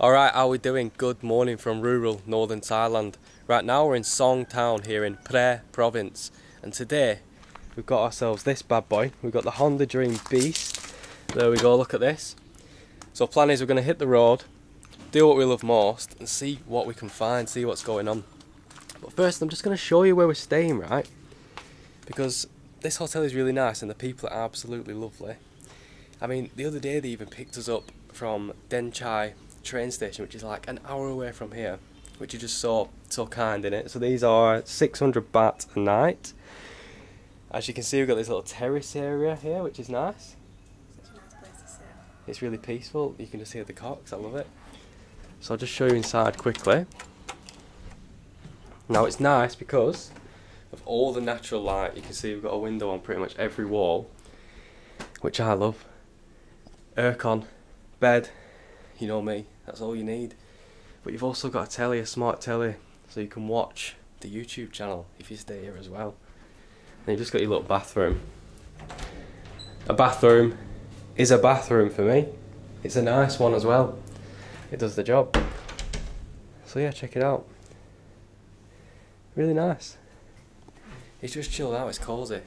Alright, how are we doing? Good morning from rural northern Thailand. Right now we're in Song town here in Phrae province, and today we've got ourselves this bad boy. We've got the Honda Dream Beast. There we go, look at this. So plan is we're going to hit the road, do what we love most and see what we can find, see what's going on. But first I'm just going to show you where we're staying, right? Because this hotel is really nice and the people are absolutely lovely. I mean, the other day they even picked us up from Den Chai train station, which is like an hour away from here, which is just so kind, in it. So these are 600 baht a night. As you can see, we've got this little terrace area here, which is nice. Such a nice place to sit. It's really peaceful. You can just hear the cocks. I love it. So I'll just show you inside quickly. Now it's nice because of all the natural light. You can see we've got a window on pretty much every wall, which I love. Aircon, bed. You know me, that's all you need. But you've also got a telly, a smart telly, so you can watch the YouTube channel if you stay here as well. And you've just got your little bathroom. A bathroom is a bathroom for me. It's a nice one as well. It does the job. So yeah, check it out. Really nice. It's just chilled out, it's cozy.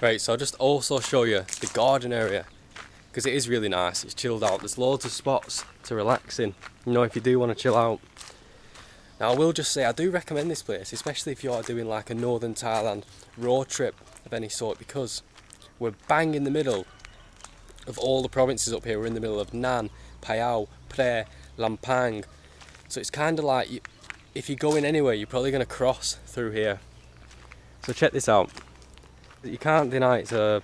Right, so I'll just also show you the garden area, because it is really nice, it's chilled out. There's loads of spots to relax in, you know, if you do want to chill out. Now I will just say, I do recommend this place, especially if you are doing like a northern Thailand road trip of any sort, because we're bang in the middle of all the provinces up here. We're in the middle of Nan, Phayao, Phrae, Lampang. So it's kind of like, if you're going anywhere, you're probably going to cross through here. So check this out. You can't deny it's a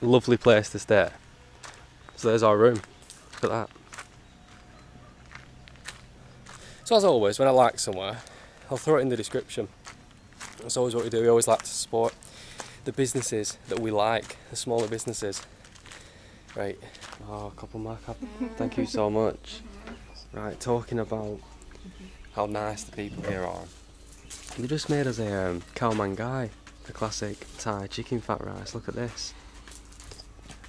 lovely place to stay. So there's our room, look at that. So as always, when I like somewhere, I'll throw it in the description. That's always what we do. We always like to support the businesses that we like, the smaller businesses. Right, oh, couple mark, thank you so much. Right, talking about how nice the people here are. They just made us a Khao Man Gai, the classic Thai chicken fat rice, look at this.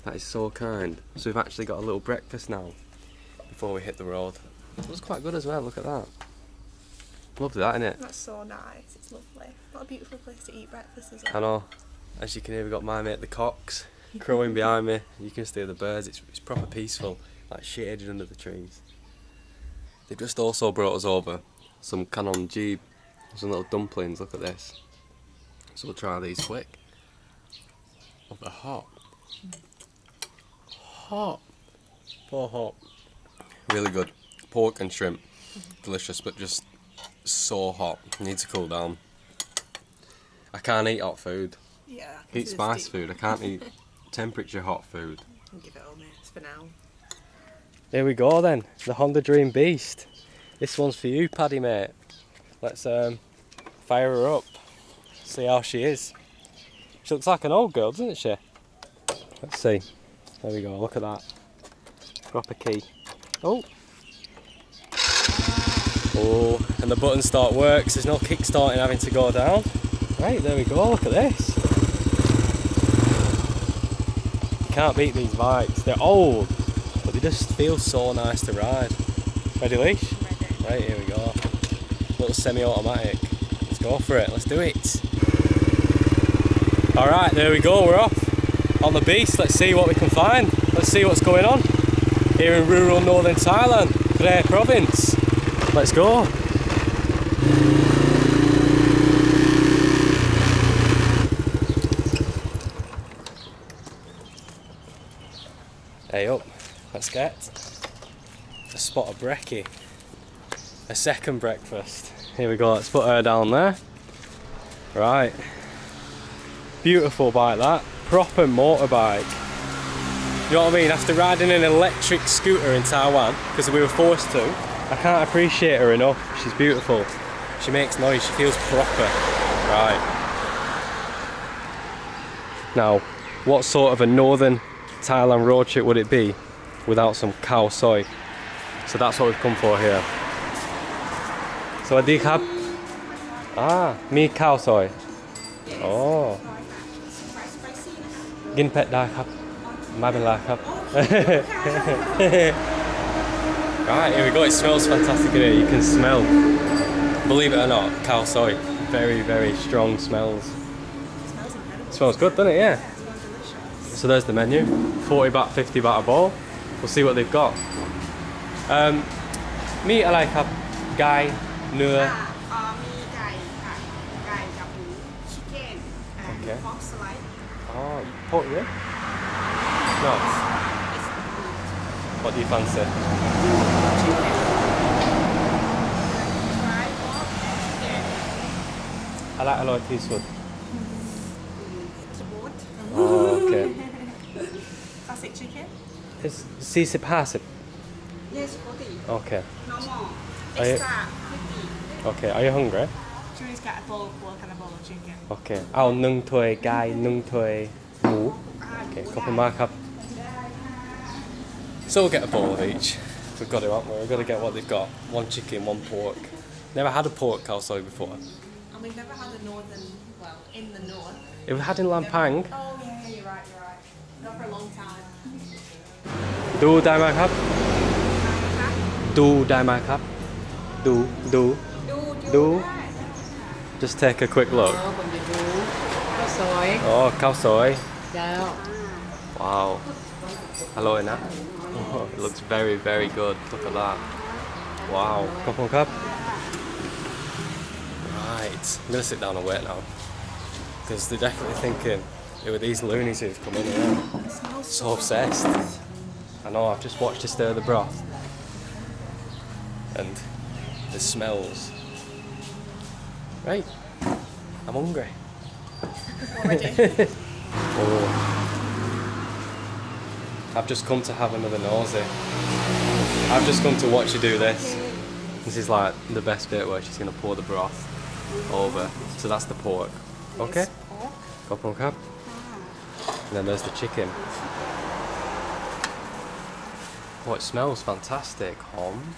That is so kind. So we've actually got a little breakfast now before we hit the road. It was quite good as well, look at that. Loved that, innit? That's so nice, it's lovely. What a beautiful place to eat breakfast as well. I know. As you can hear, we've got my mate the cocks crowing behind me. You can just hear the birds, it's proper peaceful, like shaded under the trees. They've just also brought us over some kanom jeeb, some little dumplings, look at this. So we'll try these quick. Oh, they're hot. Hot, poor hot. Really good. Pork and shrimp, delicious, but just so hot. Need to cool down. I can't eat hot food. Yeah. I eat spice food. I can't eat temperature hot food. I'll give it all miss for now. There we go then. The Honda Dream Beast. This one's for you, Paddy mate. Let's fire her up. See how she is. She looks like an old girl, doesn't she? Let's see. There we go, look at that. Proper key. Oh! Oh, and the button start works. There's no kick starting having to go down. Right, there we go, look at this. You can't beat these bikes. They're old, but they just feel so nice to ride. Ready, leash? Ready. Right, here we go. Little semi-automatic. Let's go for it, let's do it. Alright, there we go, we're off on the beast. Let's see what we can find. Let's see what's going on here in rural northern Thailand, Phrae province. Let's go. Hey up, let's get a spot of brekkie, a second breakfast. Here we go, let's put her down there. Right, beautiful bike that. Proper motorbike. You know what I mean? After riding an electric scooter in Taiwan, because we were forced to, I can't appreciate her enough. She's beautiful. She makes noise. She feels proper. Right. Now, what sort of a northern Thailand road trip would it be without some khao soi? So that's what we've come for here. Sawadee khap. Ah, me khao soi. Oh. Ginpet da khap. ไม่เป็นไรครับ Right, here we go. It smells fantastic in here. You can smell, believe it or not, khao soi. Very, very strong smells. It smells incredible. It smells good, doesn't it? Yeah. It smells delicious. So there's the menu. 40 baht, 50 baht a bowl. We'll see what they've got. Me, I like have gai, nua. Gai, chicken, and pork slice. Oh, pork, yeah? No. What do you fancy? I like a lot of teaspoon. Oh, okay. Classic chicken? It's sisipasip. Yes, 40. Okay. Normal. Extra 50. Okay, are you hungry? Julie's got a bowl of pork and a bowl of chicken. Okay. I'll nung toi gai, nung toi mu. Okay, copy mark up. So we'll get a bowl of each. We've got it, haven't we? We've got to get what they've got. One chicken, one pork. Never had a pork khao soi before. We've never had a northern, well, in the north. It was had in Lampang. Oh yeah, you're right, you're right. Not for a long time. Do dai mai khap? Do dai mai khap? Do. Just take a quick look. Oh, khao soi. Wow. Hello, Nan. Oh, it looks very, very good. Look at that. Wow. Khao khap. Right, I'm gonna sit down and wait now because they're definitely thinking it were these loonies who've come in here. So obsessed. I know, I've just watched her stir the broth and the smells. Right, I'm hungry. Already. Oh. I've just come to have another nosy. I've just come to watch you do this. This is like the best bit where she's gonna pour the broth over. So that's the pork. Okay? Pork. And then there's the chicken. Oh, it smells fantastic, Hom.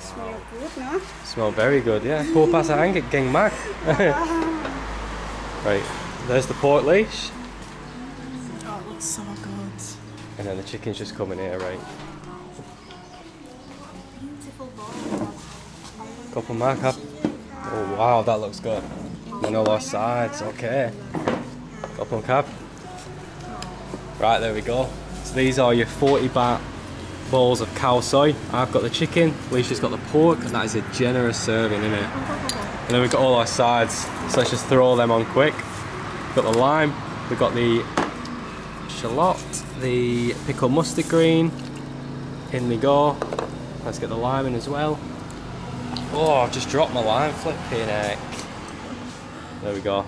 Smell good, no? Smell very good, yeah. Pour past and get gang mag. Right, there's the pork leash. Oh, it looks so good. And then the chicken's just coming here, right? Couple mark up. Oh wow, that looks good. On all our sides, okay. Couple cap. Right, there we go. So these are your 40 baht bowls of khao soi. I've got the chicken, Leisha's got the pork, and that is a generous serving, isn't it? And then we've got all our sides, so let's just throw them on quick. We've got the lime, we've got the shallot, the pickled mustard green. In they go. Let's get the lime in as well. Oh, I've just dropped my lime, flipping heck. There we go.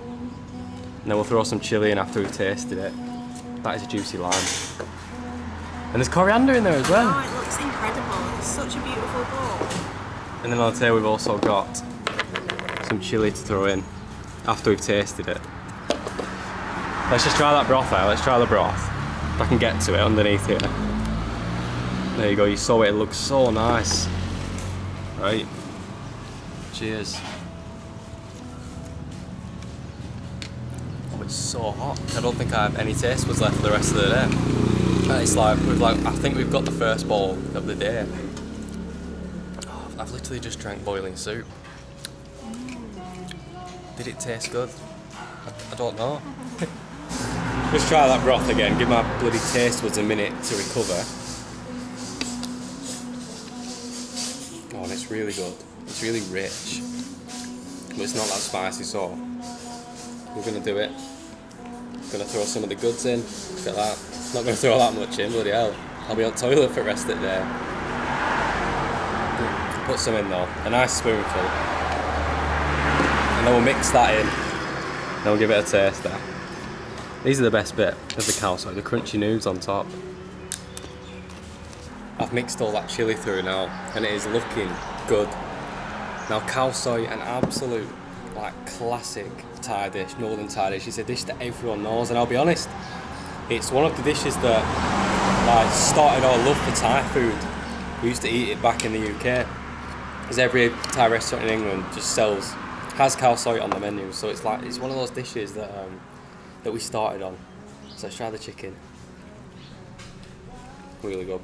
And then we'll throw some chilli in after we've tasted it. That is a juicy lime. And there's coriander in there as well. Oh, it looks incredible. It's such a beautiful bowl. And then on the table we've also got some chilli to throw in after we've tasted it. Let's just try that broth out. Let's try the broth. If I can get to it underneath here. There you go, you saw it. It looks so nice. Right. Cheers. Oh, it's so hot. I don't think I have any taste buds left for the rest of the day. And it's like, I think we've got the first bowl of the day. Oh, I've literally just drank boiling soup. Did it taste good? I don't know. Let's try that broth again. Give my bloody taste buds a minute to recover. Oh, it's really good. It's really rich, but it's not that spicy, so we're gonna do it. I'm gonna throw some of the goods in. Look at that. Not gonna throw that much in, bloody hell. I'll be on toilet for the rest of the day. Put some in though, a nice spoonful, and then we'll mix that in. Then we'll give it a taste there. These are the best bit of the khao soi, the crunchy noobs on top. I've mixed all that chilli through now, and it is looking good. Now khao soi, an absolute like classic Thai dish, northern Thai dish. It's a dish that everyone knows, and I'll be honest, it's one of the dishes that like started our love for Thai food. We used to eat it back in the UK, because every Thai restaurant in England just has khao soi on the menu. So it's like it's one of those dishes that we started on. So let's try the chicken. Really good.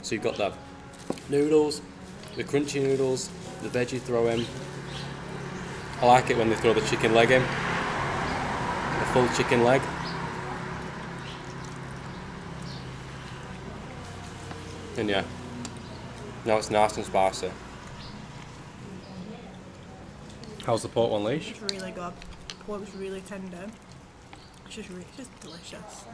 So you've got the noodles, the crunchy noodles, the veggie throw in. I like it when they throw the chicken leg in. The full chicken leg. And yeah, now it's nice and spicy. How's the pork one, Leash? It's really good. Pork's really tender. It's just, it's just delicious.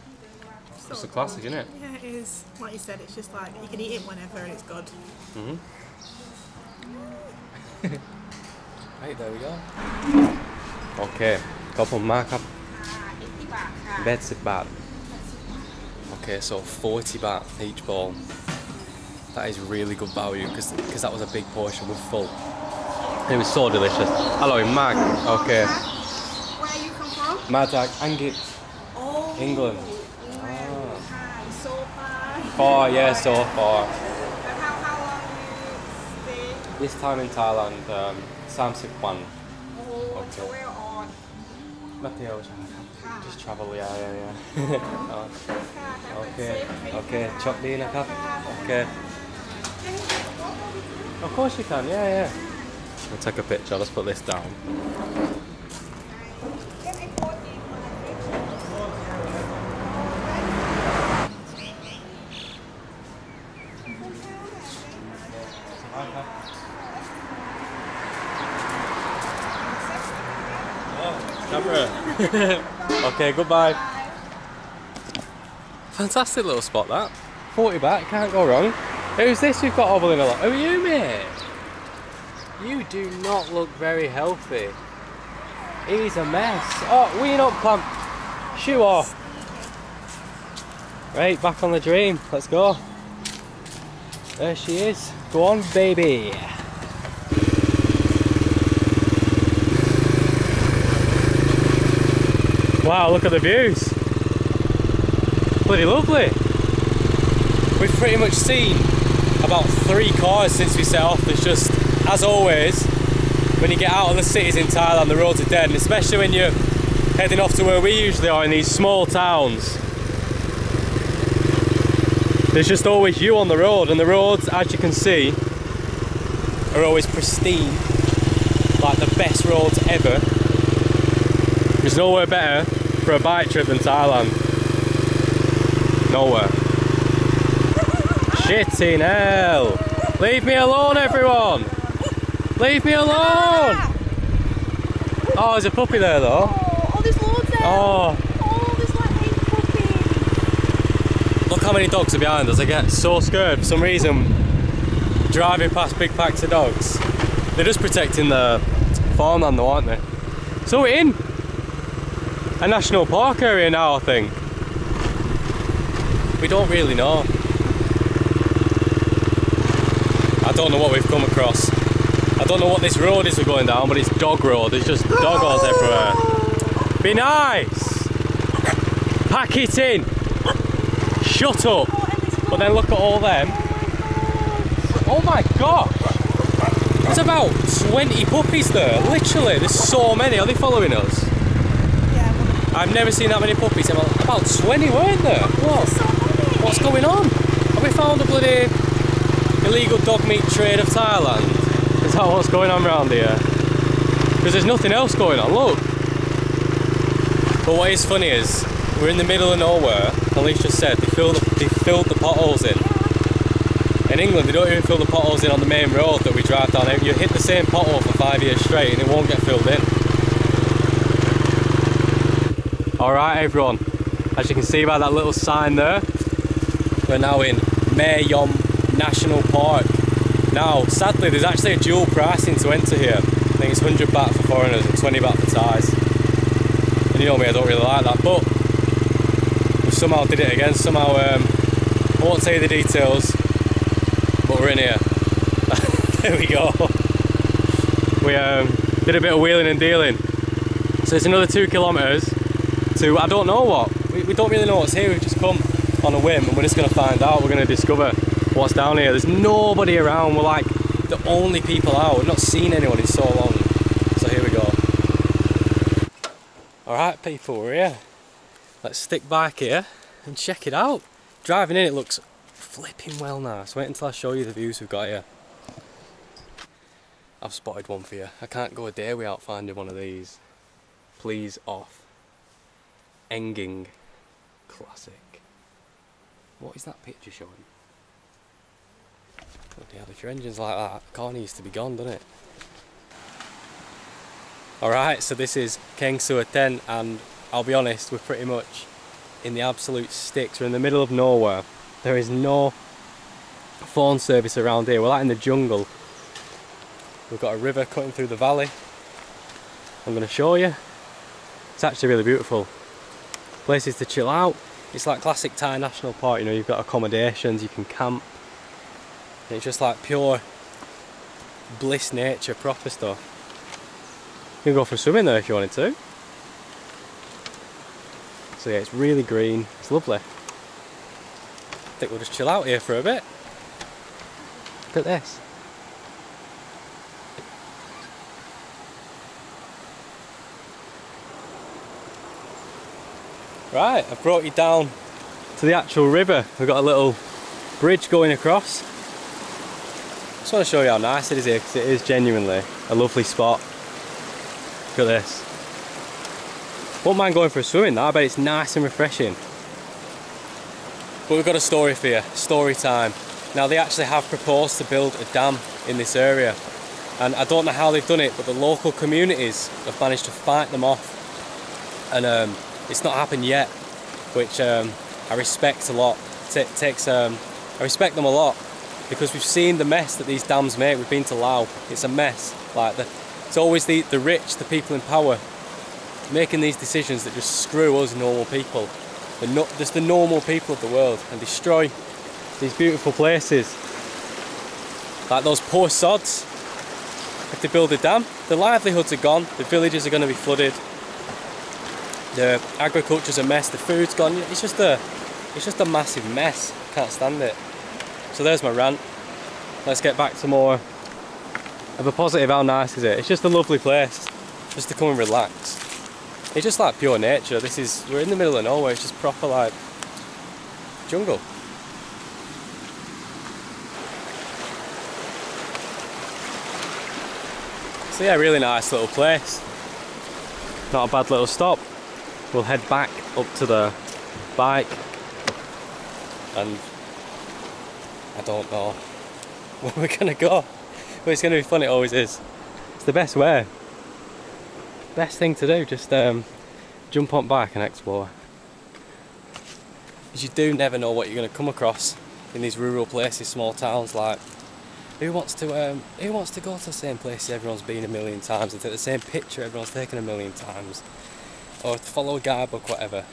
So it's a classic, isn't it? Yeah, it is. Like you said, it's just like, you can eat it whenever and it's good. Mm-hmm. Right, there we go. Okay, couple mark up. 80 baht. Okay, so 40 baht each bowl. That is really good value because that was a big portion, we're full. It was so delicious. Hello, Mag. Okay. Where are you come from? Madag, Angit. Oh, England. Ah. So far. Far, yeah, so far. And how long do you stay? This time in Thailand, 31. Oh, okay. Where on? Mateo, just travel, yeah. Okay, okay. Chop in a cup. Okay. Of course you can, yeah. We'll take a picture, let's put this down. Okay, goodbye. Fantastic little spot that. 40 baht, can't go wrong. Who's this you've got hobbling a lot? Who are you, mate? You do not look very healthy. He's a mess. Oh, wean up, Clam. Shoe off. Right, back on the dream. Let's go. There she is. Go on, baby. Wow, look at the views. Bloody lovely. We've pretty much seen about 3 cars since we set off. It's just, as always, when you get out of the cities in Thailand, the roads are dead, and especially when you're heading off to where we usually are in these small towns. There's just always you on the road, and the roads, as you can see, are always pristine, like the best roads ever. There's nowhere better for a bike trip than Thailand. Nowhere. Shitting hell! Leave me alone, everyone! Leave me alone! Oh, there's a puppy there though. Oh, there's loads there! Oh, there's like 8 puppies! Look how many dogs are behind us. I get so scared for some reason driving past big packs of dogs. They're just protecting the farmland though, aren't they? So we're in a national park area now, I think. We don't really know. I don't know what we've come across. I don't know what this road is we're going down, but it's dog road. There's just doggos everywhere. Be nice! Pack it in! Shut up! But then look at all them. Oh my god! There's about 20 puppies there, literally. There's so many. Are they following us? Yeah. I've never seen that many puppies. About 20 weren't there? What? What's going on? Have we found a bloody illegal dog meat trade of Thailand? Is that what's going on around here? Because there's nothing else going on, look. But what is funny is, we're in the middle of nowhere, Alicia just said, they filled the potholes in. In England, they don't even fill the potholes in on the main road that we drive down. You hit the same pothole for 5 years straight and it won't get filled in. Alright everyone, as you can see by that little sign there, we're now in Mae Yom National Park. Now, sadly, there's actually a dual pricing to enter here. I think it's 100 baht for foreigners and 20 baht for Thais. And you know me, I don't really like that, but we somehow did it again. Somehow, I won't tell you the details, but we're in here. There we go. We did a bit of wheeling and dealing. So it's another 2 kilometres to, I don't know what. We don't really know what's here. We've just come on a whim and we're just going to find out. We're going to discover what's down here. There's nobody around. We're like the only people out. We've not seen anyone in so long. So here we go. Alright people, we're here. Let's stick back here and check it out. Driving in, it looks flipping well nice. Wait until I show you the views we've got here. I've spotted one for you. I can't go a day without finding one of these. Please off. Enging. Classic. What is that picture showing? Bloody hell, if your engine's like that, the car needs to be gone, doesn't it? Alright, so this is Kaeng Sua Ten, and I'll be honest, we're pretty much in the absolute sticks. We're in the middle of nowhere. There is no phone service around here. We're like in the jungle. We've got a river cutting through the valley. I'm going to show you. It's actually really beautiful. Places to chill out. It's like classic Thai national park, you know, you've got accommodations, you can camp. And it's just like pure bliss nature, proper stuff. You can go for a swim in there if you wanted to. So yeah, it's really green, it's lovely. I think we'll just chill out here for a bit. Look at this. Right, I've brought you down to the actual river. We've got a little bridge going across. I just want to show you how nice it is here, because it is genuinely a lovely spot. Look at this. Wouldn't mind going for a swim in that, I bet it's nice and refreshing. But we've got a story for you, story time. Now they actually have proposed to build a dam in this area. And I don't know how they've done it, but the local communities have managed to fight them off. And it's not happened yet, which I respect a lot. I respect them a lot, because we've seen the mess that these dams make. We've been to Laos; it's a mess. Like it's always the rich, the people in power, making these decisions that just screw us normal people, just the normal people of the world, and destroy these beautiful places. Like those poor sods. If they build a dam, their livelihoods are gone. The villages are going to be flooded. The agriculture's a mess, the food's gone, it's just a massive mess, can't stand it. So there's my rant, let's get back to more of a positive. How nice is it? It's just a lovely place, just to come and relax. It's just like pure nature. We're in the middle of nowhere, it's just proper like jungle. So yeah, really nice little place, not a bad little stop. We'll head back up to the bike, and I don't know where we're going to go, but it's going to be fun, it always is. It's the best way, best thing to do, just jump on bike and explore. Because you do never know what you're going to come across in these rural places, small towns. Like, who wants to go to the same places everyone's been a million times, and take the same picture everyone's taken a million times? Or to follow a guidebook, whatever.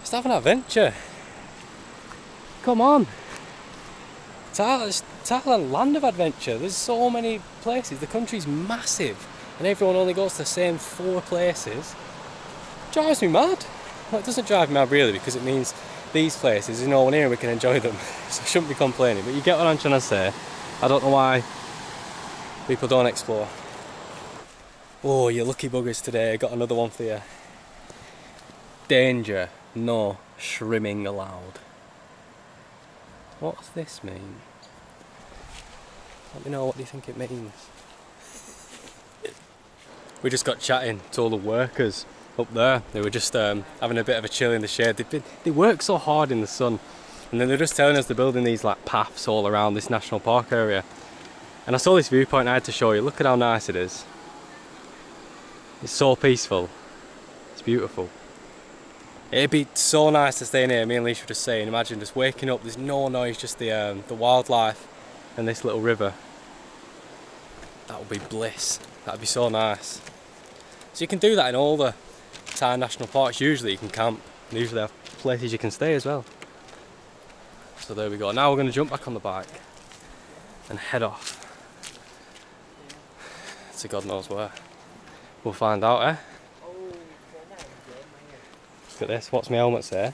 Just have an adventure. Come on. Thailand, land of adventure. There's so many places. The country's massive, and everyone only goes to the same four places. Drives me mad. Well, it doesn't drive me mad really, because it means these places, there's no one here and we can enjoy them. So I shouldn't be complaining, but you get what I'm trying to say. I don't know why people don't explore. Oh, you lucky buggers today, I got another one for you. Danger, no shrimming allowed. What's this mean? Let me know, what do you think it means? We just got chatting to all the workers up there. They were just having a bit of a chill in the shade. They work so hard in the sun. And then they're just telling us they're building these like paths all around this national park area. And I saw this viewpoint and I had to show you. Look at how nice it is. It's so peaceful. It's beautiful. It'd be so nice to stay in here. Me and Leisha were just saying, imagine just waking up, there's no noise, just the wildlife and this little river. That would be bliss. That'd be so nice. So you can do that in all the Thai national parks. Usually you can camp, and usually have places you can stay as well. So there we go. Now we're going to jump back on the bike and head off to God knows where. We'll find out, eh? Look at this, what's my helmet say?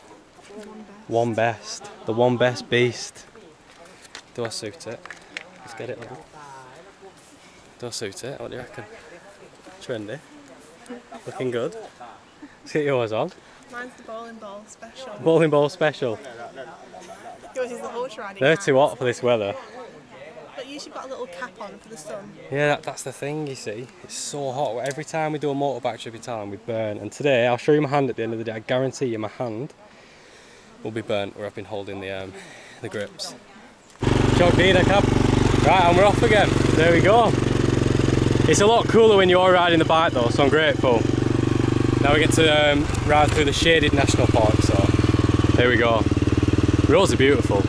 One best. The one best beast. Do I suit it? Let's get it on. Do I suit it? What do you reckon? Trendy. Looking good. Let's get yours on. Mine's the bowling ball special. Bowling ball special. Yours is the horse riding. They're too hot for this weather. But you should put a little cap on for the sun. Yeah, that's the thing, you see. It's so hot. Every time we do a motorbike trip in town, we burn. And today, I'll show you my hand at the end of the day. I guarantee you my hand will be burnt where I've been holding the grips. Right, and we're off again. There we go. It's a lot cooler when you're riding the bike though, so I'm grateful. Now we get to ride through the shaded national park, so there we go. Roads are beautiful.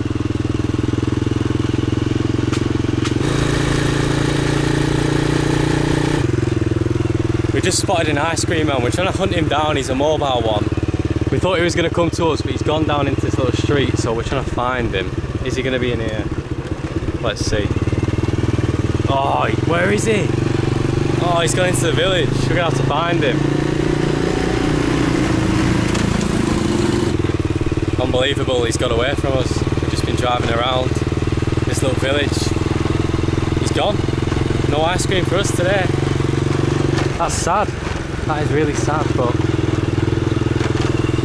We just spotted an ice cream man. We're trying to hunt him down. He's a mobile one. We thought he was going to come to us, but he's gone down into this little street, so we're trying to find him. Is he going to be in here? Let's see. Oh, where is he? Oh, he's gone into the village. We're going to have to find him. Unbelievable, he's got away from us. We've just been driving around this little village. He's gone. No ice cream for us today. That's sad. That is really sad, but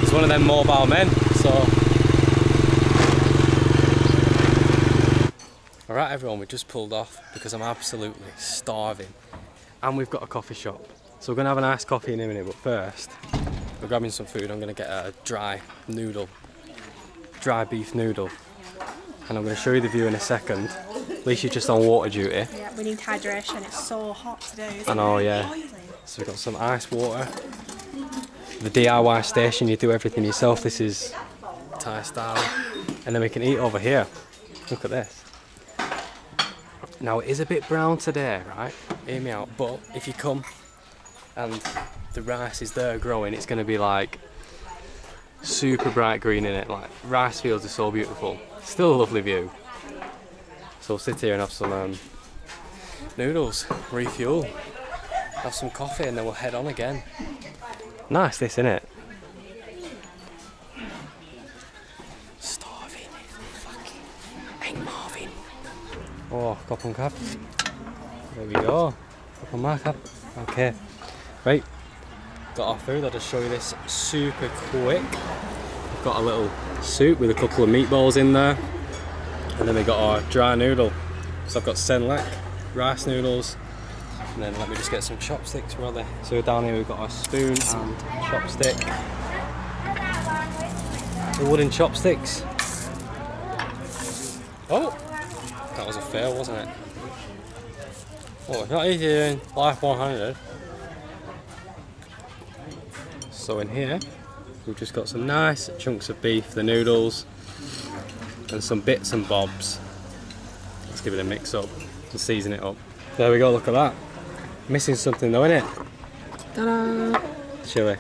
he's one of them mobile men, so... Alright everyone, we just pulled off because I'm absolutely starving and we've got a coffee shop, so we're going to have a nice coffee in a minute, but first we're grabbing some food. I'm going to get a dry beef noodle and I'm going to show you the view in a second. At least you're just on water duty. Yeah, we need hydration, it's so hot today, isn't it? I know, yeah. So we've got some ice water, the DIY station, you do everything yourself, this is Thai style, and then we can eat over here, look at this. Now it is a bit brown today, right? Hear me out, but if you come and the rice is there growing, it's going to be like super bright green in it. Like rice fields are so beautiful. Still a lovely view. So we'll sit here and have some noodles, refuel, have some coffee, and then we'll head on again. Nice, this, isn't it? Oh, kopong kap. There we go. Kopong ma kap. Okay. Right. Got our food. I'll just show you this super quick. We've got a little soup with a couple of meatballs in there. And then we got our dry noodle. So I've got senlek, rice noodles. And then let me just get some chopsticks rather. So down here we've got our spoon and chopstick. The wooden chopsticks. Oh! That was a fail, wasn't it? Oh, it's not easy in life 100. So in here, we've just got some nice chunks of beef, the noodles, and some bits and bobs. Let's give it a mix up and season it up. There we go, look at that. Missing something though, innit? Ta-da! Chilli.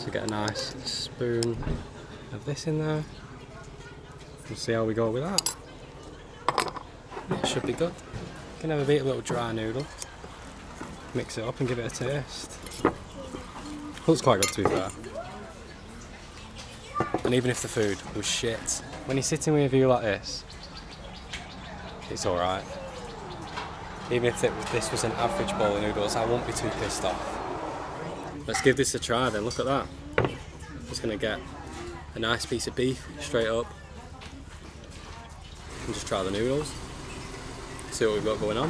So get a nice spoon of this in there. We'll see how we go with that. It should be good. You can never beat a little dry noodle. Mix it up and give it a taste. Looks quite good to be fair. And even if the food was shit, when you're sitting with a view like this, it's alright. Even if this was an average bowl of noodles, I won't be too pissed off. Let's give this a try then, look at that. Just going to get a nice piece of beef straight up and just try the noodles. See what we've got going on.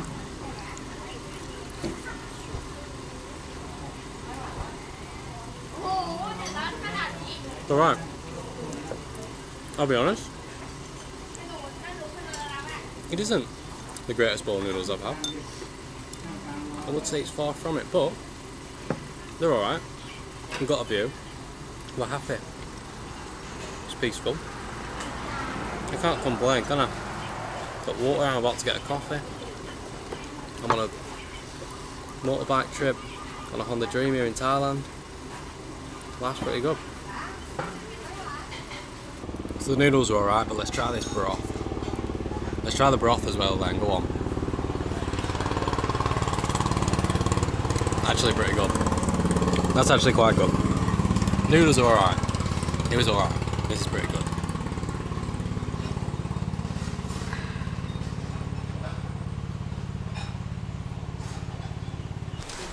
It's alright. I'll be honest. It isn't the greatest bowl of noodles I've had. I would say it's far from it, but they're alright. We've got a view. We're happy. It's peaceful. I can't complain, can I? Got water, I'm about to get a coffee. I'm on a motorbike trip on a Honda Dream here in Thailand. Life's pretty good. So the noodles are alright, but let's try this broth. Let's try the broth as well then, go on. Actually pretty good. That's actually quite good. Noodles are alright. It was alright. This is pretty good.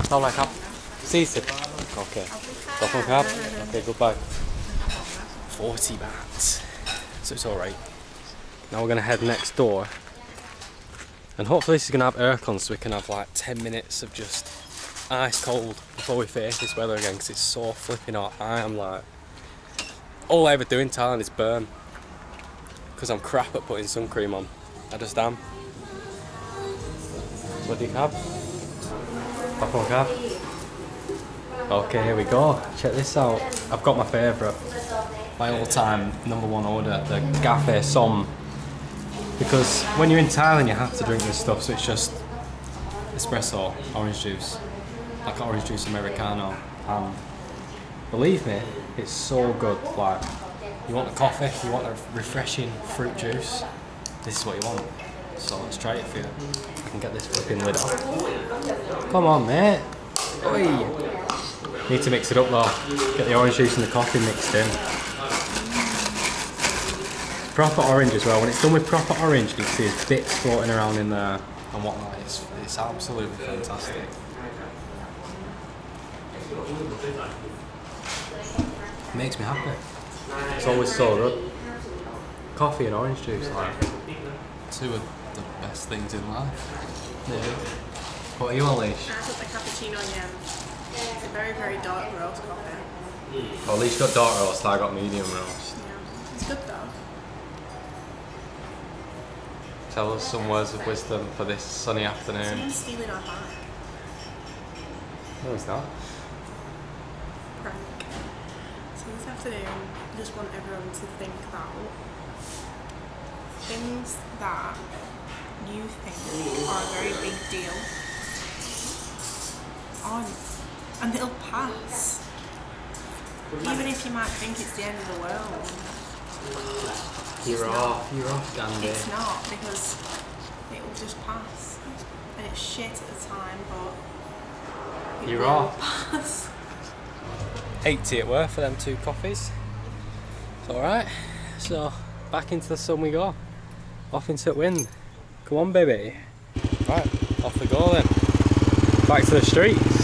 Xong rồi không? 40. Okay. Okay, goodbye. 40 bahts. So it's alright. Now we're going to head next door. And hopefully this is going to have aircon so we can have like 10 minutes of just ice cold before we face this weather again, because it's so flipping hot. I am like, all I ever do in Thailand is burn, because I'm crap at putting sun cream on. I just am. What do you have? Popcorn cab. Okay, here we go. Check this out. I've got my favourite, my all-time #1 order, the Cafe Som. Because when you're in Thailand, you have to drink this stuff, so it's just espresso, orange juice, like orange juice Americano. And believe me, it's so good. Like, you want the coffee, you want the refreshing fruit juice, this is what you want. So let's try it for you. I can get this flipping lid off. Come on, mate. Oi. Need to mix it up though. Get the orange juice and the coffee mixed in. Proper orange as well. When it's done with proper orange, you can see there's bits floating around in there and whatnot. It's absolutely fantastic. It makes me happy. It's always so good. Coffee and orange juice, like, two of the best things in life. Yeah. What are you, Alish? I took the cappuccino again. It's a very, very dark roast coffee. Oh, Alish got dark roast, I got medium roast. Yeah. It's good though. Tell us some words of wisdom for this sunny afternoon. Someone's stealing our bike. No, it's not. Prank. So this afternoon, I just want everyone to think about things that you think are a very big deal. And it'll pass. Even if you might think it's the end of the world. You're off, Gandhi. It's not, because it will just pass. And it's shit at the time, but it will pass. 80 it were for them two coffees. It's alright. So, back into the sun we go. Off into the wind. Come on, baby. Right, off we go then. Back to the streets.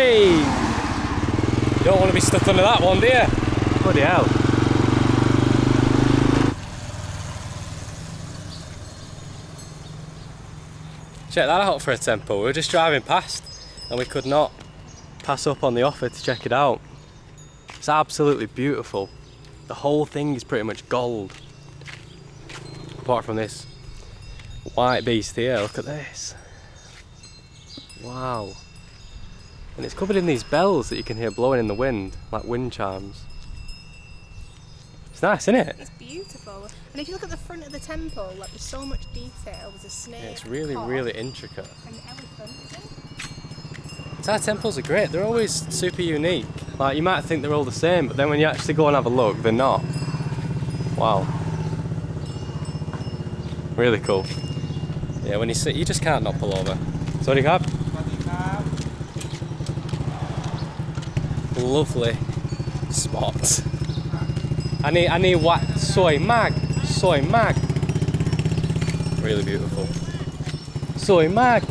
You don't want to be stuck under that one, do you? Bloody hell. Check that out for a tempo. We were just driving past and we could not pass up on the offer to check it out. It's absolutely beautiful. The whole thing is pretty much gold. Apart from this white beast here, look at this. Wow. And it's covered in these bells that you can hear blowing in the wind, like wind chimes. It's nice, isn't it? It's beautiful. And if you look at the front of the temple, like, there's so much detail. There's a snake. Yeah, it's really, really intricate. And the elephant, isn't it? Thai temples are great. They're always super unique. Like, you might think they're all the same, but then when you actually go and have a look, they're not. Wow. Really cool. Yeah, when you sit, you just can't not pull over. Sorry, cab. Lovely spot. I need Wat Soi Mag. Soi Mag. Really beautiful. Soi Mag.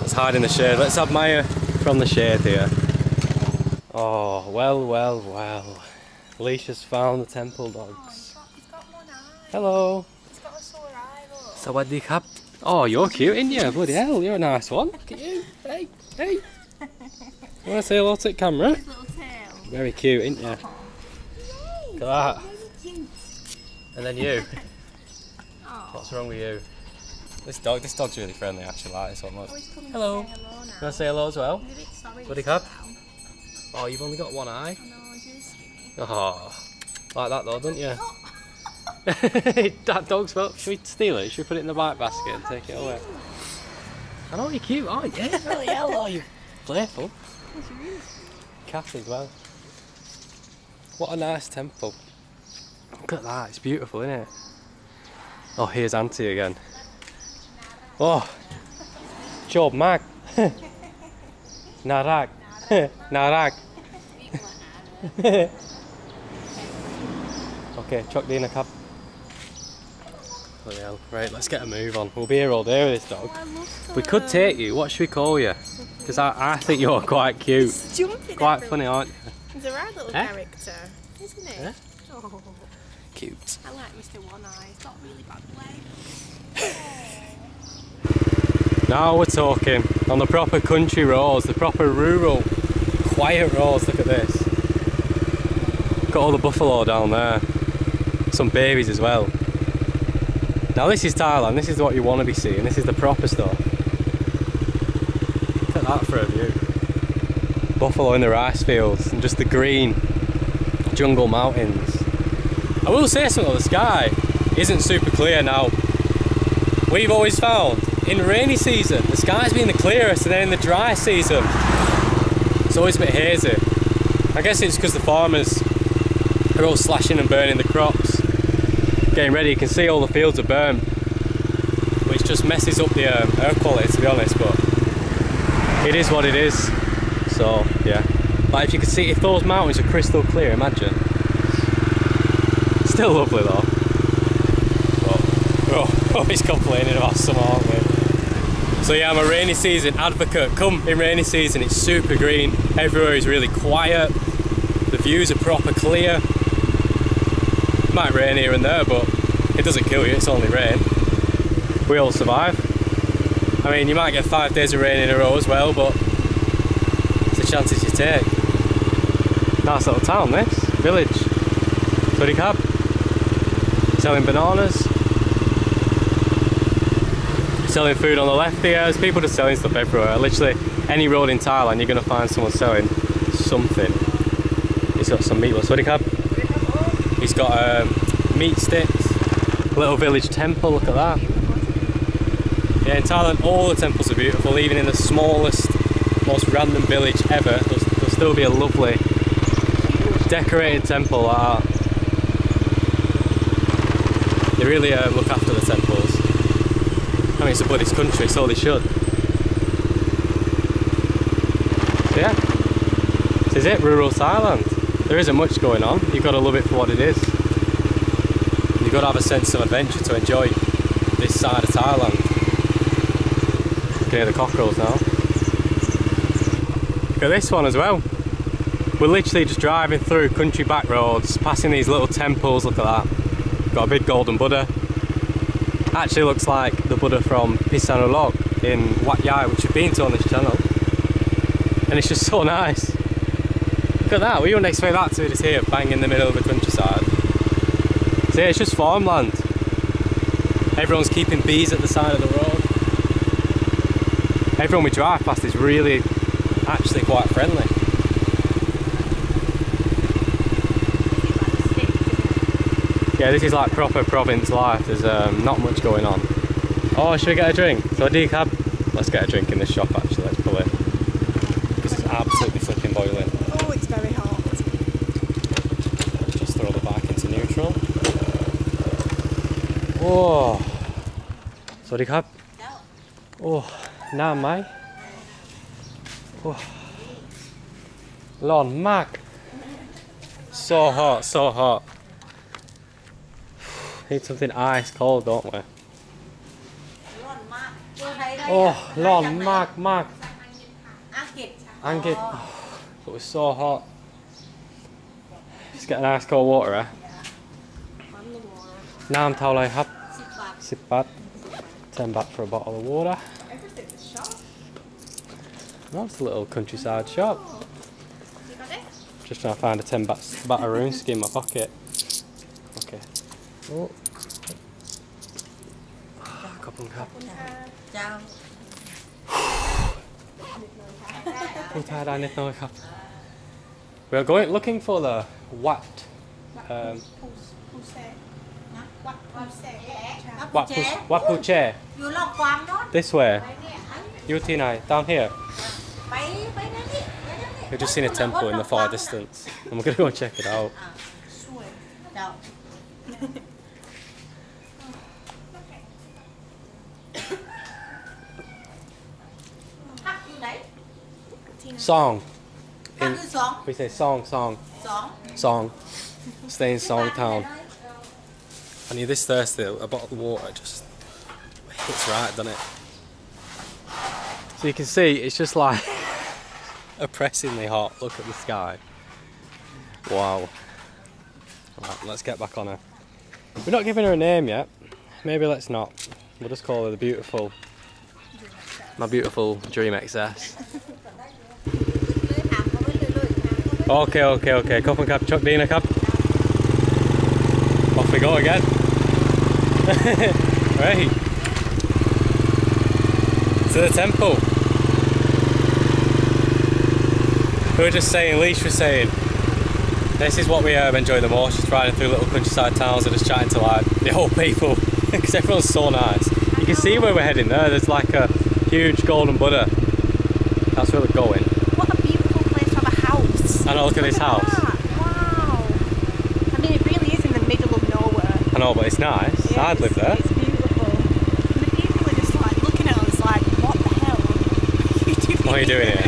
Let's hide in the shade. Let's admire from the shade here. Oh, well, well, well. Leisha's found the temple dogs. Oh, he's got one eye. Hello. He's got a sore eye, look. Sawadee khap. Oh, you're cute, ain't you? Bloody hell, you're a nice one. Look at you. Hey, hey. You want to say hello to the camera? His little tail. Very cute, isn't you? Oh, nice. Look at that. Very cute. And then you. Oh. What's wrong with you? This dog's really friendly actually, like this one. Hello. Hello now. You want to say hello as well? I'm a bit sorry. Buddy cab. Oh, you've only got one eye. Oh, no, I'm just skinny. Oh, like that though, don't you? Oh. That dog's well. Should we steal it? Should we put it in the bike basket and take it away? I know you're cute, aren't you? Really, hello, you playful. Cat as well. What a nice temple. Look at that, it's beautiful, isn't it? Oh, here's Auntie again. Oh, Job Mag. Narag. Narag. Okay, chuck in a cab. Bloody hell. Right, let's get a move on. We'll be here all day with this dog. Oh, we could take you. What should we call you? Because I think you're quite cute. Quite funny, aren't you? He's a right little character, isn't he? Yeah. Oh. Cute. I like Mr. One Eye. He's got really bad legs. Now we're talking. On the proper country roads, the proper rural, quiet roads. Look at this. Got all the buffalo down there. Some babies as well. Now this is Thailand, this is what you want to be seeing, this is the proper stuff. Look at that for a view. Buffalo in the rice fields and just the green jungle mountains. I will say something, the sky isn't super clear now. We've always found in rainy season the sky's been the clearest, and then in the dry season it's always a bit hazy. I guess it's because the farmers are all slashing and burning the crops. Getting ready, you can see all the fields are burnt, which just messes up the air quality, to be honest, but it is what it is. So yeah, like if you could see, if those mountains are crystal clear, imagine. Still lovely though. But we're always complaining about summer, aren't we? So yeah, I'm a rainy season advocate. Come in rainy season, it's super green, everywhere is really quiet, the views are proper clear. Might rain here and there, but it doesn't kill you, it's only rain. We all survive. I mean, you might get 5 days of rain in a row as well, but it's the chances you take. Nice little town, this village. Bloody cab. Selling bananas. Selling food on the left here. There's people just selling stuff everywhere. Literally, any road in Thailand, you're going to find someone selling something. He's got some meatballs. Bloody cab. He's got meat sticks, little village temple, look at that. Yeah, in Thailand all the temples are beautiful, even in the smallest, most random village ever, there'll still be a lovely decorated temple like that. They really look after the temples. I mean, it's a Buddhist country, so they should. So yeah, this is it, rural Thailand. There isn't much going on, you've got to love it for what it is. You've got to have a sense of adventure to enjoy this side of Thailand. You can hear the cockerels now. Look at this one as well. We're literally just driving through country back roads, passing these little temples, look at that. Got a big golden Buddha. Actually looks like the Buddha from Pisanulog in Wat Yai, which we've been to on this channel. And it's just so nice. Look at that, we wouldn't expect that to be just here, bang in the middle of the countryside. See, it's just farmland. Everyone's keeping bees at the side of the road. Everyone we drive past is really, actually quite friendly. Yeah, this is like proper province life, there's not much going on. Oh, should we get a drink? So a decaf? Let's get a drink in this shop actually, let's pull it. Because it's absolutely flipping boiling. Very hot. Just throw the bike into neutral. Oh, sorry, Cap. Oh, Nan, mate. Oh, Lon, Mac. So hot, so hot. Need something ice cold, don't we? Oh, Lon, Mac, Mac. Angit. It was so hot. Just get an ice cold water, eh? Nam tau lai hap. 10 baht. 10 baht for a bottle of water. Everything's a shop. No, it's a little countryside shop. You got it? Just trying to find a 10 baht battaroon skin in my pocket. Okay. Oh. Kapung kap. Ciao. We are going looking for the Wat Puche. This way. Yutinai, down here. We've just seen a temple in the far distance and we're going to go and check it out. Song. We say Song. Stay in Song Town. And you're this thirsty, a bottle of water just hits right, doesn't it? So you can see it's just like oppressingly hot. Look at the sky. Wow. Right, let's get back on her. We're not giving her a name yet. Maybe let's not. We'll just call her the beautiful, my beautiful Dream XS. Okay, okay, okay. Cup and cab, chuck Dina cab. Off we go again. Right. To the temple. We were just saying, Leash was saying, this is what we enjoy the most, just riding through little countryside towns and just chatting to like the old people, because everyone's so nice. You can see where we're heading there, there's like a huge golden Buddha. That's where we're going. What a beautiful place to have a house. I know, look at this house. Wow. I mean, it really is in the middle of nowhere. I know, but it's nice. Yeah, I'd live there. It's beautiful. And the people are just like looking at us like, what the hell? What are you doing here?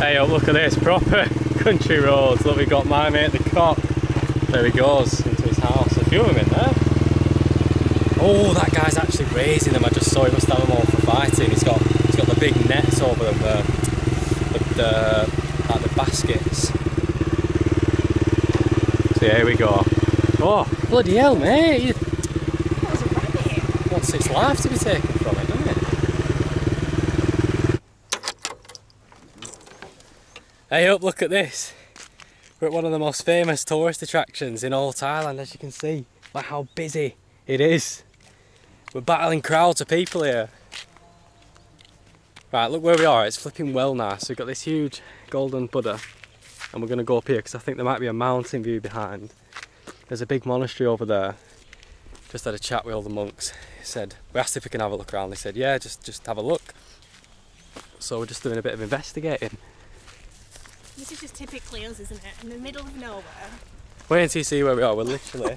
Hey up, look at this, proper country roads. Look, we've got my mate the cock. There he goes into his house. A few of them in there. Oh, that guy's actually raising them. I just saw he must have them all for fighting. He's got the big nets over them, like the baskets. So yeah, here we go. Oh, bloody hell, mate! That was a rabbit. Wants its life to be taken from it, doesn't it? Hey up, look at this. We're at one of the most famous tourist attractions in all Thailand, as you can see. Like how busy it is. We're battling crowds of people here. Right, look where we are, it's flipping well nice. So we've got this huge golden Buddha and we're going to go up here because I think there might be a mountain view behind. There's a big monastery over there. Just had a chat with all the monks. He said, we asked if we can have a look around. They said, yeah, just have a look. So we're just doing a bit of investigating. This is just typically us, isn't it? In the middle of nowhere. Wait until you see where we are. We're literally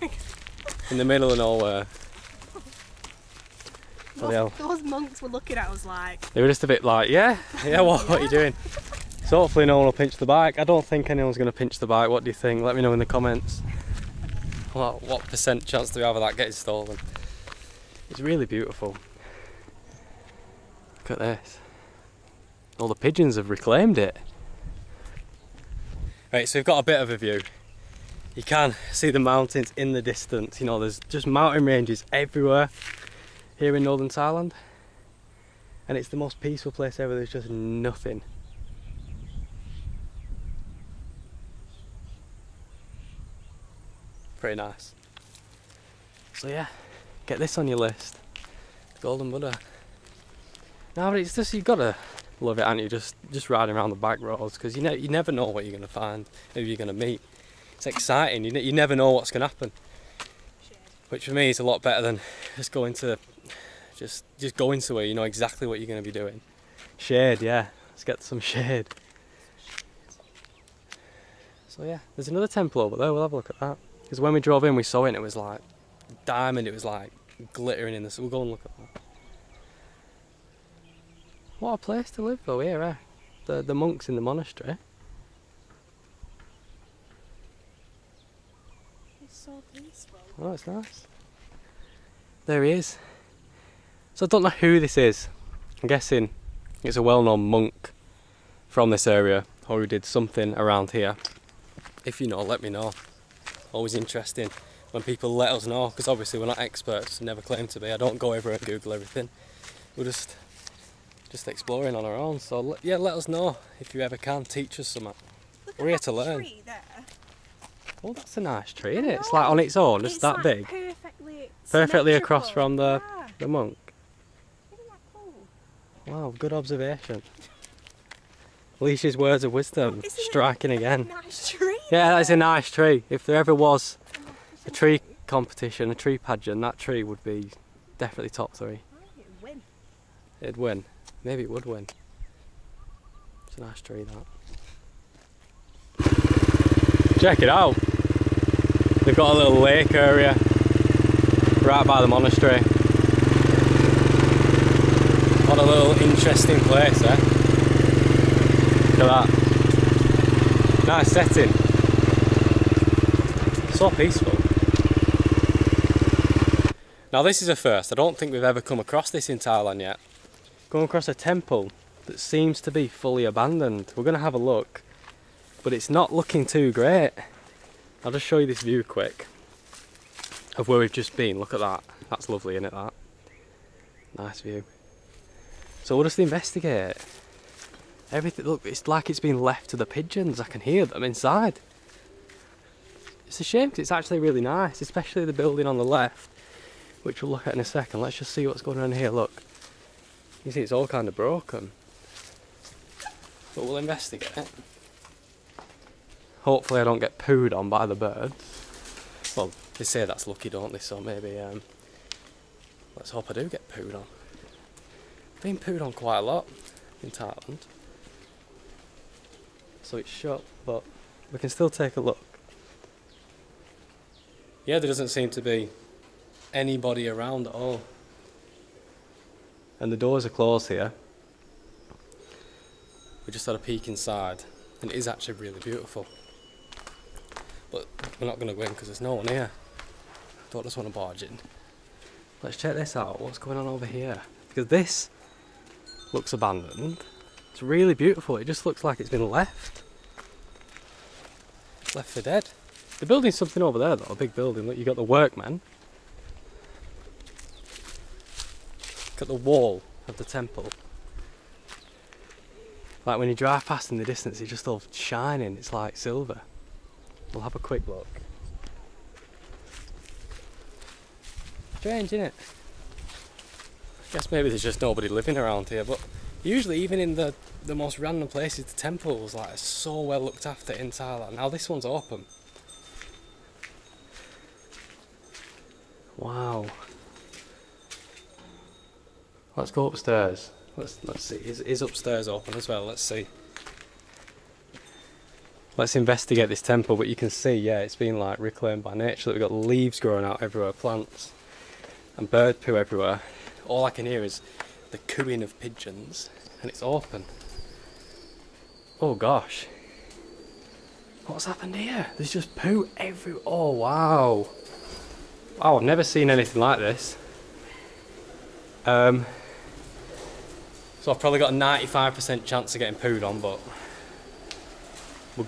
in the middle of nowhere. Those monks were looking at us like... They were just a bit like, yeah, what are you doing? So hopefully no one will pinch the bike. I don't think anyone's going to pinch the bike. What do you think? Let me know in the comments. What percent chance do we have of that getting stolen? It's really beautiful. Look at this. All the pigeons have reclaimed it. Right, so we've got a bit of a view. You can see the mountains in the distance. You know, there's just mountain ranges everywhere here in northern Thailand. And it's the most peaceful place ever. There's just nothing. Pretty nice. So yeah, get this on your list. The Golden Buddha. No, but it's just, you've got to love it, aren't you? Just riding around the back roads, because you never know what you're going to find, who you're going to meet. It's exciting. You never know what's going to happen, which for me is a lot better than just going to just going somewhere you know exactly what you're going to be doing. Shade, yeah. Let's get some shade. So yeah, there's another temple over there. We'll have a look at that, because when we drove in, we saw it. And it was like diamond. It was like glittering in the sun. We'll go and look at that. What a place to live though here, eh? The monks in the monastery. It's so peaceful. Oh, it's nice. There he is. So I don't know who this is. I'm guessing it's a well-known monk from this area, or who did something around here. If you know, let me know. Always interesting when people let us know, because obviously we're not experts, never claim to be. I don't go everywhere and Google everything. We're just exploring on our own, so yeah, let us know if you ever can teach us something. We're here to learn. Tree there. Oh, that's a nice tree, isn't it? It's like on its own, just that big. Perfectly across from the monk. Isn't that cool? Wow, good observation. Leish's words of wisdom striking again. Nice tree. Yeah, that is a nice tree. If there ever was a tree competition, a tree pageant, that tree would be definitely top three. It'd win. It'd win. Maybe it would win. It's a nice tree, that. Check it out. They've got a little lake area right by the monastery. a little interesting place, eh? Look at that. Nice setting. So peaceful. Now this is a first. I don't think we've ever come across this in Thailand yet. Come across a temple that seems to be fully abandoned. We're going to have a look, but it's not looking too great. I'll just show you this view quick of where we've just been. Look at that. That's lovely, isn't it, that? Nice view. So we'll just investigate. Everything, look, it's like it's been left to the pigeons. I can hear them inside. It's a shame because it's actually really nice, especially the building on the left, which we'll look at in a second. Let's just see what's going on here. Look, you see it's all kind of broken, but we'll investigate it. Hopefully I don't get pooed on by the birds. Well, they say that's lucky, don't they? So maybe let's hope I do get pooed on. I've been pooed on quite a lot in Thailand, so it's shut, but we can still take a look. Yeah, there doesn't seem to be anybody around at all. And the doors are closed here. We just had a peek inside, and it is actually really beautiful. But we're not going to win because there's no one here. Don't just want to barge in. Let's check this out, what's going on over here. Because this looks abandoned. It's really beautiful, it just looks like it's been left. Left for dead. They're building something over there though, a big building. Look, you've got the workmen. Look at the wall of the temple. Like when you drive past in the distance, it's just all shining, it's like silver. We'll have a quick look. Strange, isn't it? I guess maybe there's just nobody living around here, but usually even in the most random places, the temples like, are so well looked after in Thailand. Now this one's open. Wow. Let's go upstairs. Let's see. Is upstairs open as well? Let's see. Let's investigate this temple, but you can see, yeah, it's been like reclaimed by nature. Look, we've got leaves growing out everywhere, plants and bird poo everywhere. All I can hear is the cooing of pigeons, and it's open. Oh gosh. What's happened here? There's just poo everywhere. Oh wow. Oh, I've never seen anything like this. So I've probably got a 95% chance of getting pooed on, but...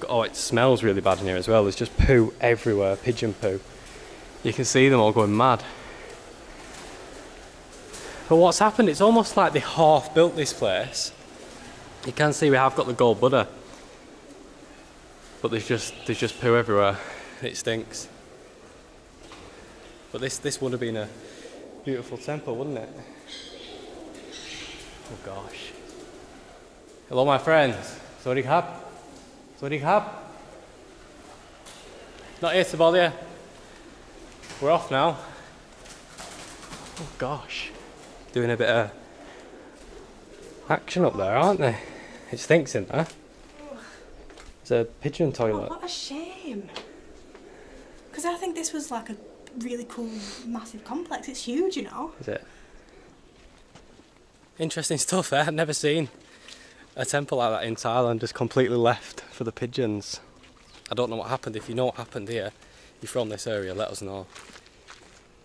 oh, it smells really bad in here as well. There's just poo everywhere, pigeon poo. You can see them all going mad. But what's happened, it's almost like they half built this place. You can see we have got the gold Buddha. But there's just poo everywhere. It stinks. But this would have been a beautiful temple, wouldn't it? Oh gosh. Hello my friends. Sawadee krab. Sawadee krab. Not here to bother you. We're off now. Oh gosh. Doing a bit of action up there, aren't they? It stinks in there. It's a pigeon toilet. Oh, what a shame. Because I think this was like a really cool massive complex. It's huge, you know. Is it? Interesting stuff there. I've never seen a temple like that in Thailand, just completely left for the pigeons. I don't know what happened. If you know what happened here, you're from this area, let us know.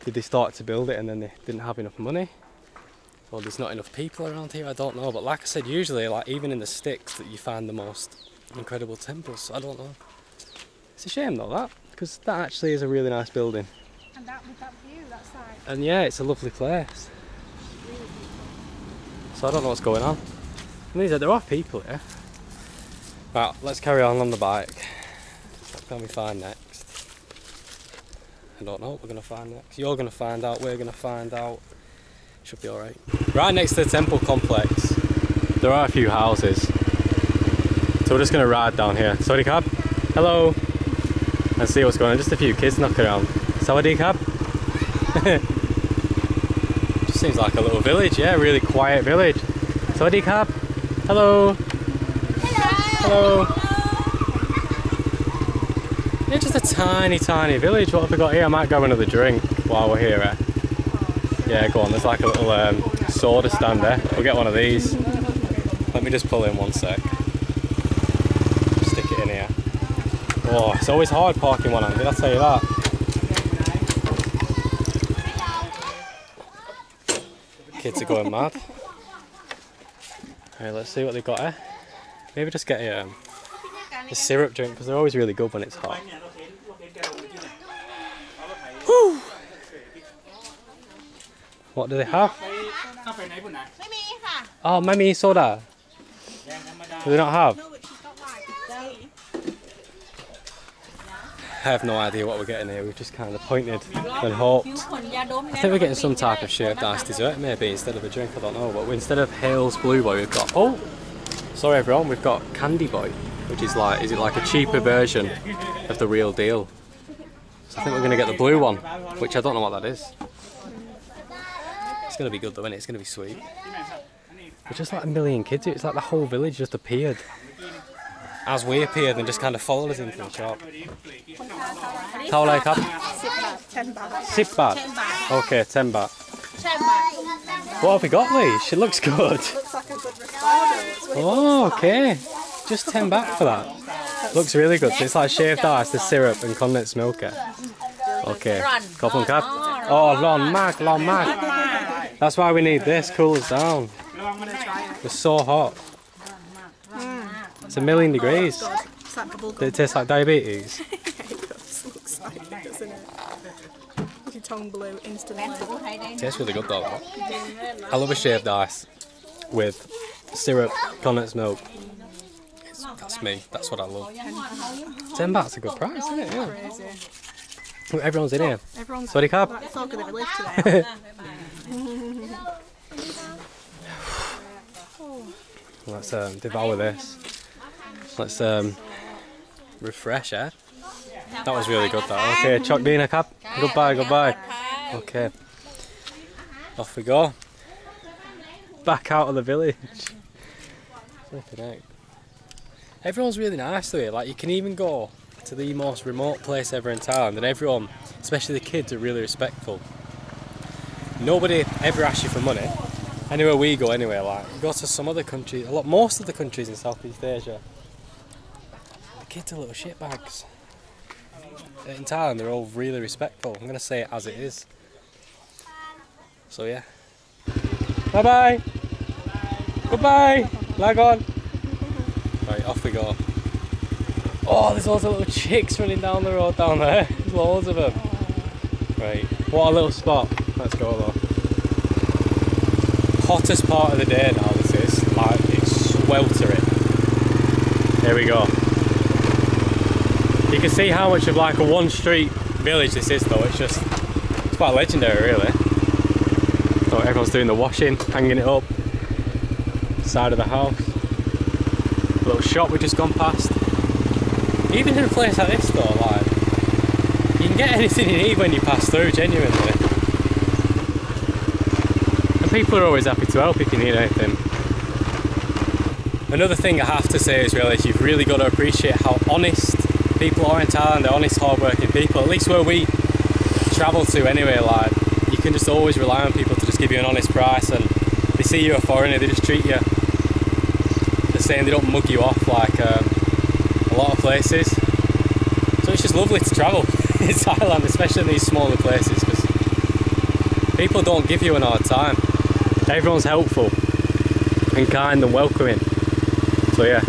Did they start to build it and then they didn't have enough money? Or there's not enough people around here? I don't know, but like I said, usually like even in the sticks that you find the most incredible temples, so I don't know. It's a shame though that, because that actually is a really nice building. And that with that view, that's like... And yeah, it's a lovely place. Really beautiful. So I don't know what's going on. And these are, there are people here. Right, let's carry on the bike. What can we find next? I don't know what we're going to find next. You're going to find out, we're going to find out. Should be alright. Right next to the temple complex, there are a few houses. So we're just going to ride down here. Sawadee krab. Hello. And see what's going on. Just a few kids knocking around. Sawadee krab. Just seems like a little village, yeah, really quiet village. Sawadee krab. Hello. Hello. Hello. Yeah, just a tiny village. What have we got here? I might grab another drink while we're here. Eh? Yeah, go on, there's like a little soda stand there. We'll get one of these. Let me just pull in one sec. Stick it in here. Oh, it's always hard parking one-handed, I'll tell you that. Kids are going mad. Alright, let's see what they've got here. Maybe just get a syrup drink because they're always really good when it's hot. Woo! What do they have? Oh, Mami soda. Do they not have? I have no idea what we're getting here, we've just kind of pointed and hoped. I think we're getting some type of shaved ice dessert maybe instead of a drink, I don't know, but instead of Hale's Blue Boy we've got, oh, sorry everyone, we've got Candy Boy, which is like, is it like a cheaper version of the real deal? So I think we're going to get the blue one, which I don't know what that is. It's going to be good though, isn't it? It's going to be sweet. There's just like a million kids here, it's like the whole village just appeared. As we appeared and just kind of followed us into the shop. How like up? 10 baht. 10 baht. Okay, 10 baht. What have we got, Lee? She looks good. Looks like a good restaurant. Oh, okay. Just 10 baht for that. Looks really good. So it's like shaved ice, the syrup, and condensed milk. Okay. Cop and cap. Oh, long mag, long mag. That's why we need this. Cool us down. It's so hot. It's a million degrees. Oh, it's like bubblegum. It tastes like diabetes. Yeah, it does. Looks like it, doesn't it? Your tongue blew instantly. It tastes really good though. I love a shaved ice with syrup, condensed milk. It's, that's me. That's what I love. 10 baht's a good price, isn't it? Yeah. Look, everyone's in here. Everyone's in here. That's all good that we live today. Let's devour this. Let's refresh, eh? That was really good, that. Okay, chok bean a cap. Goodbye, goodbye. Okay. Off we go. Back out of the village. Everyone's really nice to you. Like, you can even go to the most remote place ever in Thailand, and everyone, especially the kids, are really respectful. Nobody ever asks you for money. Anywhere we go, anyway, like, we go to some other countries, most of the countries in Southeast Asia. Kids are little shitbags. In Thailand they're all really respectful. I'm going to say it as it is. So yeah. Bye bye! Goodbye! Lag on! Right, off we go. Oh, there's loads of little chicks running down the road down there. There's loads of them. Right, what a little spot. Let's go though. Hottest part of the day now this is. Like, it's sweltering. Here we go. You can see how much of like a one street village this is though, it's quite legendary really. So everyone's doing the washing, hanging it up, side of the house. Little shop we've just gone past. Even in a place like this though, like, you can get anything you need when you pass through, genuinely. And people are always happy to help if you need anything. Another thing I have to say is really, you've really got to appreciate how honest people are in Thailand. They're honest, hard-working people, at least where we travel to anyway, like, you can just always rely on people to just give you an honest price, and they see you're a foreigner, they just treat you the same, they don't mug you off like a lot of places. So it's just lovely to travel in Thailand, especially in these smaller places, because people don't give you an hard time. Everyone's helpful and kind and welcoming, so yeah.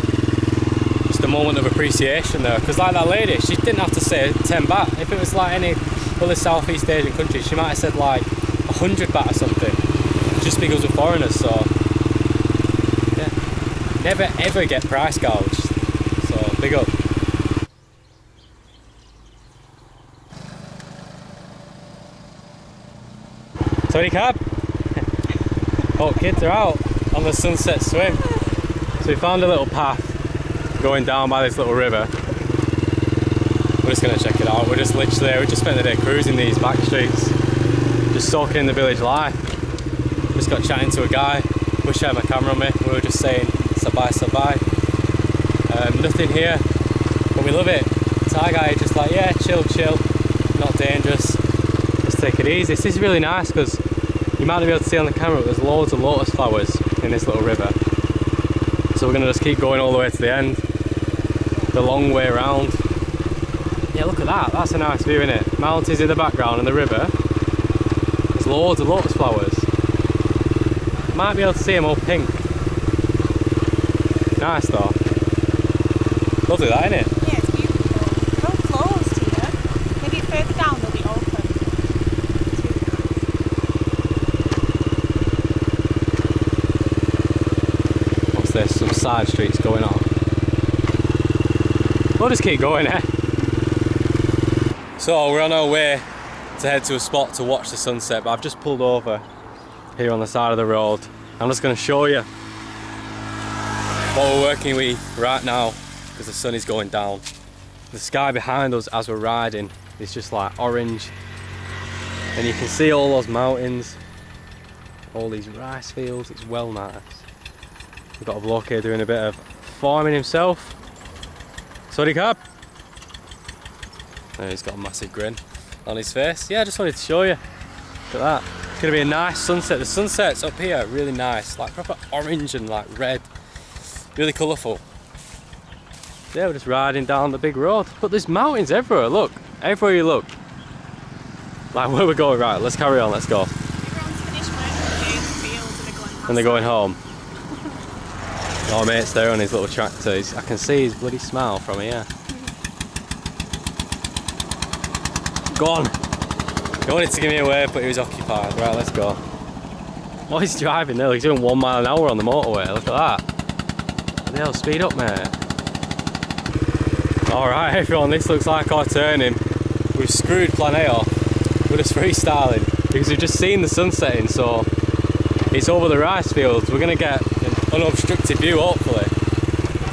The moment of appreciation though, because like that lady, she didn't have to say 10 baht. If it was like any other Southeast Asian country, she might have said like 100 baht or something, just because we're foreigners. So yeah, never ever get price gouged, so big up. Sorry cab. Oh, kids are out on the sunset swim. So we found a little path going down by this little river. We're just going to check it out. We're just literally, we just spent the day cruising these back streets, just soaking in the village life. Just got chatting to a guy, wish I had my camera on me. We were just saying sabai sabai, nothing here, but we love it. Thai guy just like, yeah, chill chill, not dangerous, just take it easy. This is really nice because You might not be able to see on the camera, but there's loads of lotus flowers in this little river. So we're going to just keep going all the way to the end, the long way around. Yeah, look at that, that's a nice view, isn't it? Mountains in the background and the river. There's loads of lotus flowers. Might be able to see them all pink. Nice though. Lovely that, innit? Yeah, it's beautiful. They're all closed here. Maybe further down they'll be open. It's really nice. What's this? Some side streets going on. We'll just keep going, eh? So we're on our way to head to a spot to watch the sunset, but I've just pulled over here on the side of the road. I'm just going to show you what we're working with right now, because the sun is going down. The sky behind us as we're riding is just like orange, and you can see all those mountains, all these rice fields. It's well nice. We've got a bloke here doing a bit of farming himself. Sorry, cab. There, he's got a massive grin on his face. Yeah, I just wanted to show you. Look at that. It's gonna be a nice sunset. The sunset's up here, really nice, like proper orange and like red. Really colourful. Yeah, we're just riding down the big road. But there's mountains everywhere, look. Everywhere you look. Like where we're going, right, let's carry on, let's go. Everyone's finished working in the fields and they're going home. Oh mate's there on his little tractor. I can see his bloody smile from here. Go on. He wanted to give me a wave, but he was occupied. Right, let's go. Oh, he's driving now. He's doing 1 mile an hour on the motorway, look at that. Hell, speed up, mate. Alright, everyone, this looks like our turning. We've screwed plan A off. We're just freestyling because we've just seen the sun setting, so it's over the rice fields. We're going to get an unobstructed view, hopefully.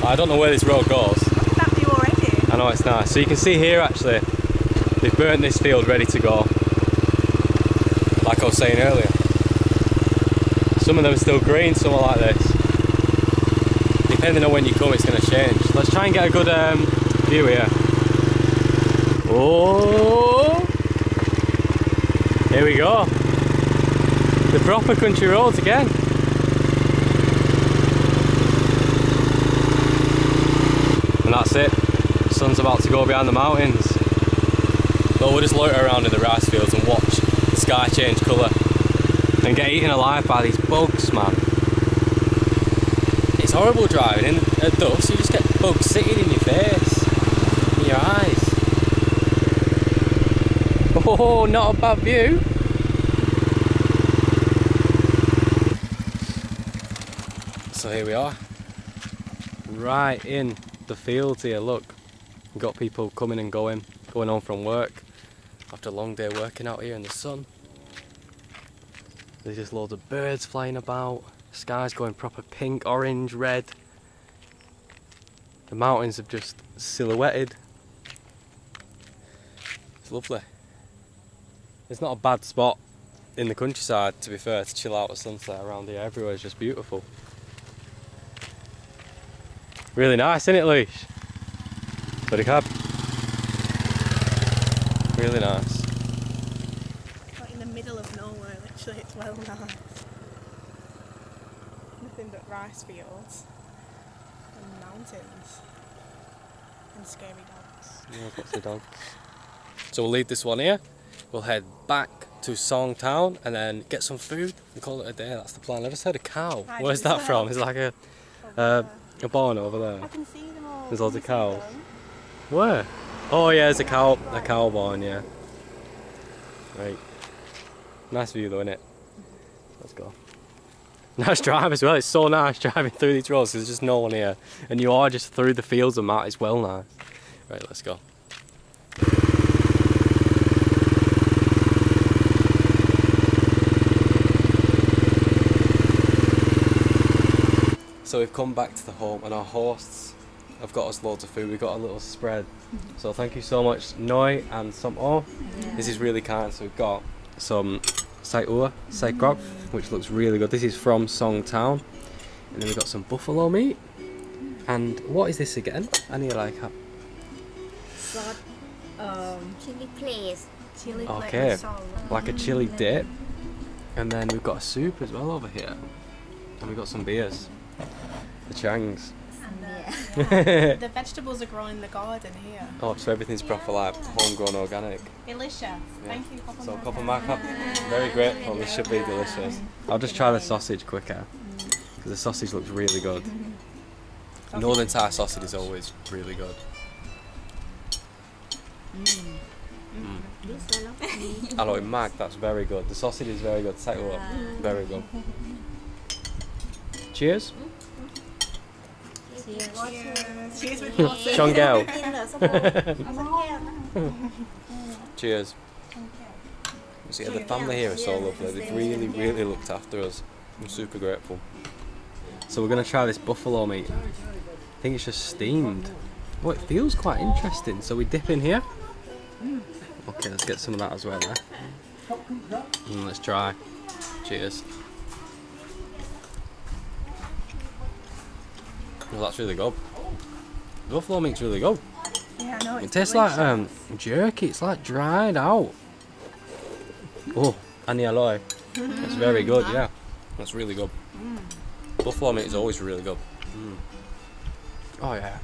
I don't know where this road goes. Look at that view already. I know, it's nice. So you can see here, actually, they've burnt this field ready to go. Like I was saying earlier. Some of them are still green, some are like this. Depending on when you come, it's going to change. Let's try and get a good view here. Oh, here we go. The proper country roads again. And that's it. The sun's about to go behind the mountains. But we'll just loiter around in the rice fields and watch the sky change colour and get eaten alive by these bugs, man. It's horrible driving in at dusk, you just get bugs sitting in your face, in your eyes. Oh, not a bad view. So here we are, right in the fields here, look. We've got people coming and going home from work after a long day working out here in the sun. There's just loads of birds flying about. Sky's going proper pink, orange, red. The mountains have just silhouetted. It's lovely. It's not a bad spot in the countryside, to be fair, to chill out at sunset around here. Everywhere is just beautiful. Really nice, isn't it, Leash? Bloody cab. Really nice. Like in the middle of nowhere, literally, it's well nice. Nothing but rice fields and mountains and scary dogs. Yeah, lots of dogs. So we'll leave this one here. We'll head back to Song Town and then get some food and call it a day. That's the plan. I just heard a cow. Where's that from? It's like a barn over there. I can see them all. There's lots of cows. Where? Oh yeah, there's a cow barn. Yeah. Right. Nice view though, innit? Let's go. Nice drive as well, it's so nice driving through these roads because there's just no one here. And you are just through the fields and that, it's well nice. Right, let's go. So we've come back to the home and our hosts have got us loads of food. We've got a little spread. So thank you so much, Noi and Somo. Yeah. This is really kind, so we've got some sai oa, sai krok, which looks really good. This is from Song Town. And then we've got some buffalo meat. And what is this again? I need like a... chili, please. Chili, okay, like a chili dip. And then we've got a soup as well over here. And we've got some beers. The Changs. Yeah. The vegetables are growing in the garden here. Oh, so everything's proper like homegrown organic. Delicious. Yeah. Thank you, Koppelmark. So Koppelmark, very grateful. This should be delicious. I'll just try the sausage quicker. Because the sausage looks really good. Northern Thai sausage is always really good. I know in Mag, that's very good. The sausage is very good. Sai oa, very good. Cheers. Cheers. Cheers with water. Chongao. Cheers. You see, the family here are so lovely. They've really, really looked after us. I'm super grateful. So we're going to try this buffalo meat. I think it's just steamed. Oh, it feels quite interesting. So we dip in here. Okay, let's get some of that as well. Let's try. Cheers. Well, that's really good. Buffalo meat's really good. Yeah, I know. It tastes delicious. Like jerky. It's like dried out. Oh, and the aloe. It's very good. Yeah, that's really good. Buffalo meat is always really good. Oh yeah.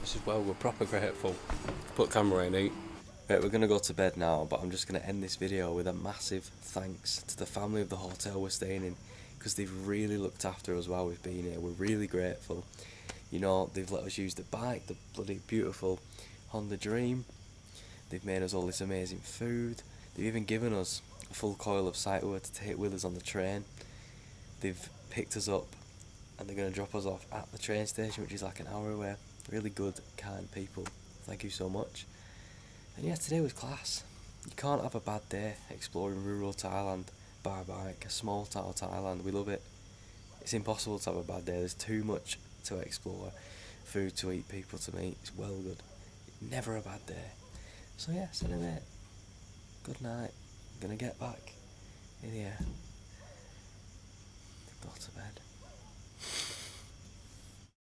This is where we're proper grateful. Put camera in, eat. Right, we're going to go to bed now, but I'm just going to end this video with a massive thanks to the family of the hotel we're staying in, because they've really looked after us while we've been here. We're really grateful. You know, they've let us use the bike, the bloody beautiful Honda Dream. They've made us all this amazing food. They've even given us a full coil of sai oa to take with us on the train. They've picked us up and they're going to drop us off at the train station, which is like an hour away. Really good, kind people. Thank you so much. And yeah, today was class. You can't have a bad day exploring rural Thailand by bike, a small town Thailand. We love it. It's impossible to have a bad day. There's too much to explore, food to eat, people to meet. It's well good. Never a bad day. So yeah, so anyway, good night. I'm gonna get back in here.